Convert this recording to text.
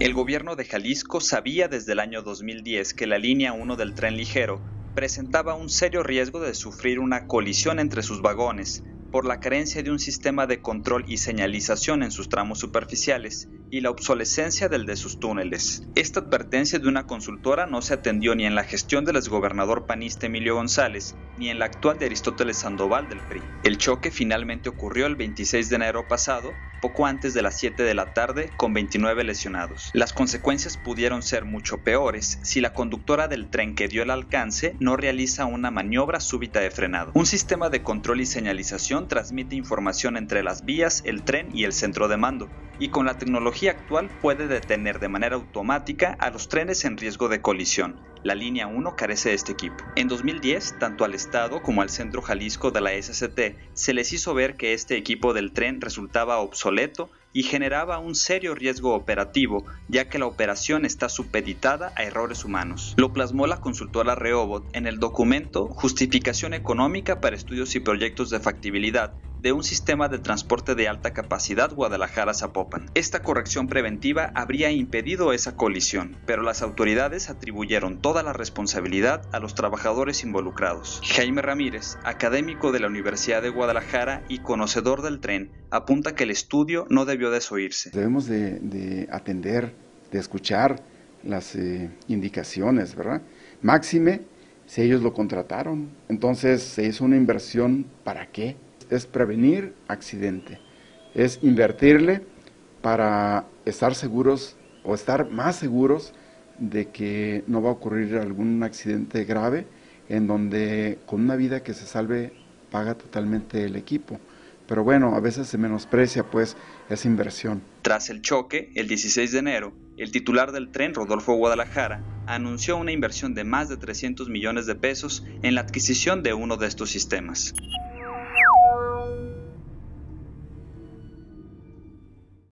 El gobierno de Jalisco sabía desde el año 2010 que la línea 1 del tren ligero presentaba un serio riesgo de sufrir una colisión entre sus vagones por la carencia de un sistema de control y señalización en sus tramos superficiales y la obsolescencia del de sus túneles. Esta advertencia de una consultora no se atendió ni en la gestión del exgobernador panista Emilio González, ni en la actual de Aristóteles Sandoval del PRI. El choque finalmente ocurrió el 26 de enero pasado, poco antes de las 7 de la tarde, con 29 lesionados. Las consecuencias pudieron ser mucho peores si la conductora del tren que dio el alcance no realiza una maniobra súbita de frenado. Un sistema de control y señalización transmite información entre las vías, el tren y el centro de mando, y con la tecnología actual puede detener de manera automática a los trenes en riesgo de colisión. La línea 1 carece de este equipo. En 2010, tanto al Estado como al Centro Jalisco de la SCT se les hizo ver que este equipo del tren resultaba obsoleto y generaba un serio riesgo operativo, ya que la operación está supeditada a errores humanos. Lo plasmó la consultora Reobot en el documento Justificación Económica para Estudios y Proyectos de Factibilidad de un sistema de transporte de alta capacidad Guadalajara-Zapopan. Esta corrección preventiva habría impedido esa colisión, pero las autoridades atribuyeron toda la responsabilidad a los trabajadores involucrados. Jaime Ramírez, académico de la Universidad de Guadalajara y conocedor del tren, apunta que el estudio no debió desoírse. Debemos de atender, de escuchar las indicaciones, ¿verdad? Máxime, si ellos lo contrataron, entonces se hizo una inversión, ¿para qué? Es prevenir accidente, es invertirle para estar seguros o estar más seguros de que no va a ocurrir algún accidente grave en donde con una vida que se salve paga totalmente el equipo. Pero bueno, a veces se menosprecia pues esa inversión. Tras el choque, el 16 de enero, el titular del tren, Rodolfo Guadalajara, anunció una inversión de más de 300 millones de pesos en la adquisición de uno de estos sistemas.